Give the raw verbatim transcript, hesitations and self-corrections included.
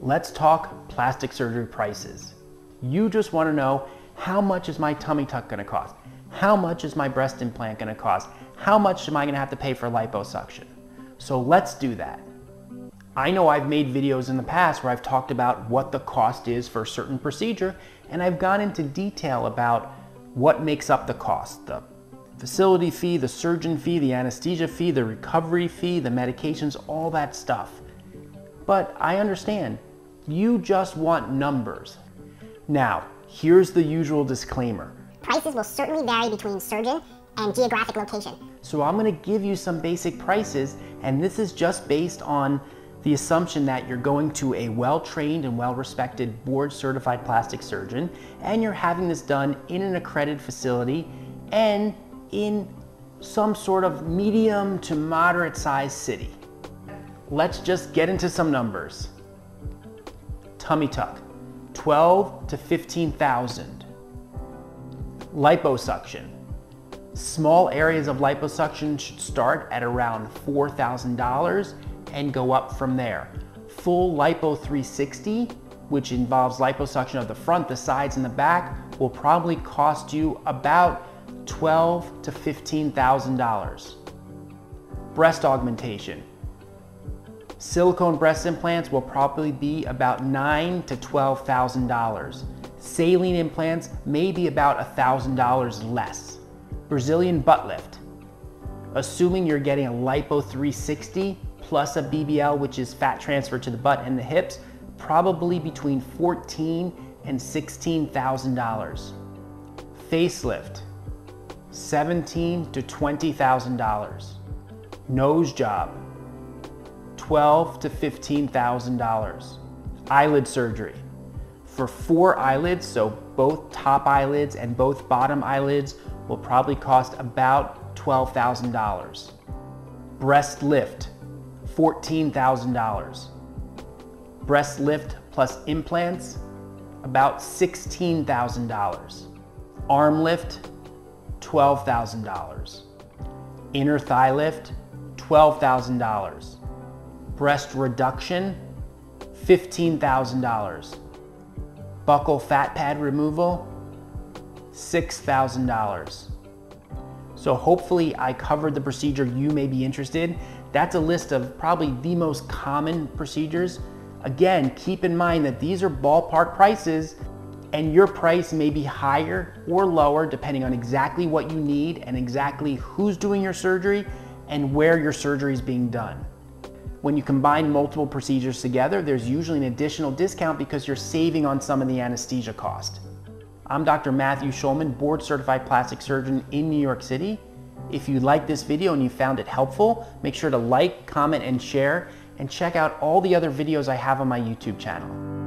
Let's talk plastic surgery prices. You just want to know, how much is my tummy tuck going to cost? How much is my breast implant going to cost? How much am I going to have to pay for liposuction? So let's do that. I know I've made videos in the past where I've talked about what the cost is for a certain procedure, and I've gone into detail about what makes up the cost: the facility fee, the surgeon fee, the anesthesia fee, the recovery fee, the medications, all that stuff. But I understand, you just want numbers. Now, here's the usual disclaimer. Prices will certainly vary between surgeon and geographic location. So I'm gonna give you some basic prices, and this is just based on the assumption that you're going to a well-trained and well-respected board-certified plastic surgeon, and you're having this done in an accredited facility and in some sort of medium to moderate-sized city. Let's just get into some numbers. Tummy tuck, twelve to fifteen thousand. Liposuction. Small areas of liposuction should start at around four thousand dollars and go up from there. Full lipo three sixty, which involves liposuction of the front, the sides, and the back, will probably cost you about twelve to fifteen thousand dollars. Breast augmentation. Silicone breast implants will probably be about nine to twelve thousand dollars. Saline implants may be about one thousand dollars less. Brazilian butt lift. Assuming you're getting a lipo three sixty plus a B B L, which is fat transfer to the butt and the hips, probably between fourteen and sixteen thousand dollars. Facelift, seventeen to twenty thousand dollars. Nose job, twelve to fifteen thousand dollars. Eyelid surgery. For four eyelids, so both top eyelids and both bottom eyelids, will probably cost about twelve thousand dollars. Breast lift, fourteen thousand dollars. Breast lift plus implants, about sixteen thousand dollars. Arm lift, twelve thousand dollars. Inner thigh lift, twelve thousand dollars. Breast reduction, fifteen thousand dollars. Buccal fat pad removal, six thousand dollars. So hopefully I covered the procedure you may be interested in. That's a list of probably the most common procedures. Again, keep in mind that these are ballpark prices, and your price may be higher or lower depending on exactly what you need and exactly who's doing your surgery and where your surgery is being done. When you combine multiple procedures together, there's usually an additional discount because you're saving on some of the anesthesia cost. I'm Doctor Matthew Schulman, board certified plastic surgeon in New York City. If you liked this video and you found it helpful, make sure to like, comment, and share, and check out all the other videos I have on my YouTube channel.